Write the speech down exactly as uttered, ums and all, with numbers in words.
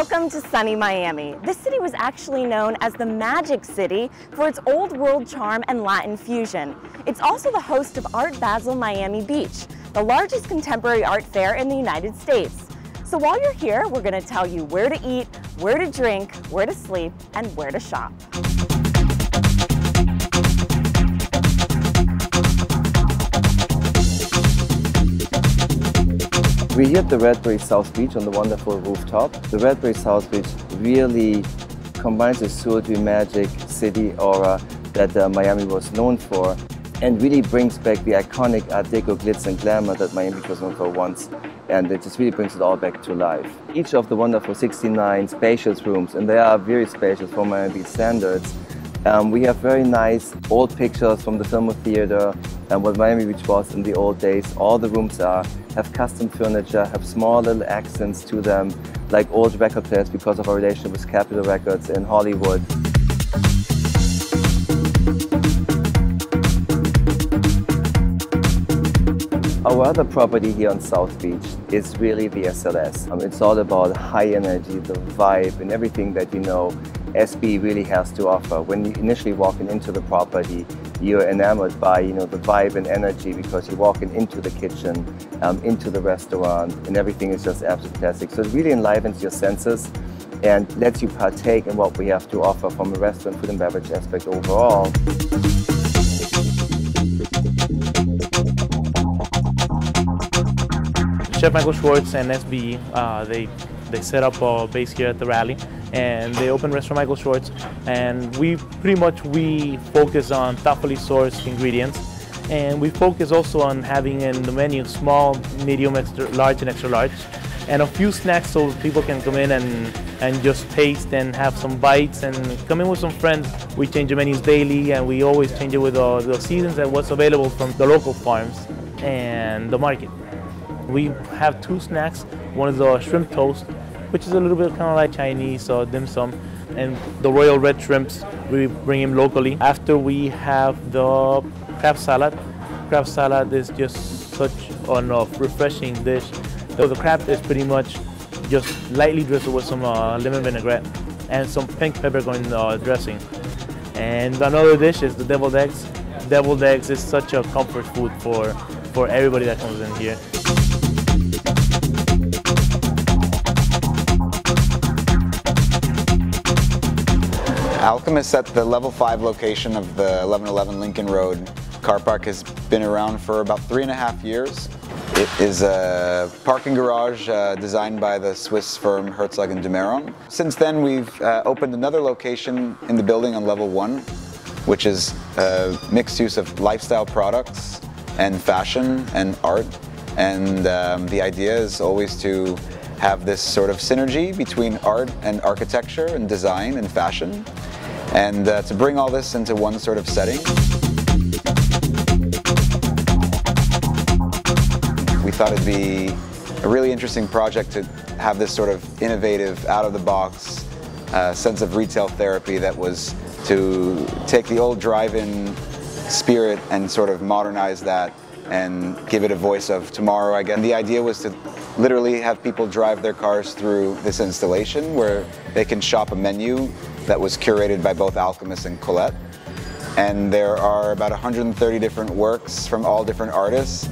Welcome to sunny Miami. This city was actually known as the Magic City for its old world charm and Latin fusion. It's also the host of Art Basel Miami Beach, the largest contemporary art fair in the United States. So while you're here, we're going to tell you where to eat, where to drink, where to sleep, and where to shop. We're here at the Redbury South Beach on the wonderful rooftop. The Redbury South Beach really combines the surreal magic city aura that uh, Miami was known for, and really brings back the iconic Art Deco glitz and glamour that Miami was known for once, and it just really brings it all back to life. Each of the wonderful sixty-nine spacious rooms, and they are very spacious for Miami standards. Um, we have very nice old pictures from the film theater and what Miami Beach was in the old days. All the rooms are, have custom furniture, have small little accents to them, like old record players because of our relationship with Capitol Records in Hollywood. Our other property here on South Beach is really the S L S. Um, it's all about high energy, the vibe, and everything that you know S B really has to offer. When you initially walk in into the property, you're enamored by you know the vibe and energy because you're walking into the kitchen, um, into the restaurant, and everything is just absolutely fantastic. So it really enlivens your senses and lets you partake in what we have to offer from a restaurant food and beverage aspect overall. Chef Michael Schwartz and S B, uh, they, they set up a base here at the rally, and they opened Restaurant Michael Schwartz, and we pretty much we focus on thoughtfully sourced ingredients, and we focus also on having in the menu small, medium, extra large, and extra large, and a few snacks so people can come in and, and just taste and have some bites and come in with some friends. We change the menus daily, and we always change it with uh, the seasons and what's available from the local farms and the market. We have two snacks. One is the shrimp toast, which is a little bit kind of like Chinese or dim sum, and the royal red shrimps, we bring them locally. After we have the crab salad. Crab salad is just such a refreshing dish. So the crab is pretty much just lightly drizzled with some uh, lemon vinaigrette and some pink peppercorn uh, dressing. And another dish is the deviled eggs. Deviled eggs is such a comfort food for, for everybody that comes in here. Alchemist at the level five location of the eleven eleven Lincoln Road car park has been around for about three and a half years. It is a parking garage uh, designed by the Swiss firm Herzog and de Meuron. Since then we've uh, opened another location in the building on level one, which is a mixed use of lifestyle products and fashion and art. And um, the idea is always to have this sort of synergy between art and architecture and design and fashion, and uh, to bring all this into one sort of setting. We thought it'd be a really interesting project to have this sort of innovative, out-of-the-box uh, sense of retail therapy that was to take the old drive-in spirit and sort of modernize that and give it a voice of tomorrow, I guess. And the idea was to literally have people drive their cars through this installation where they can shop a menu that was curated by both Alchemist and Colette. And there are about one hundred thirty different works from all different artists.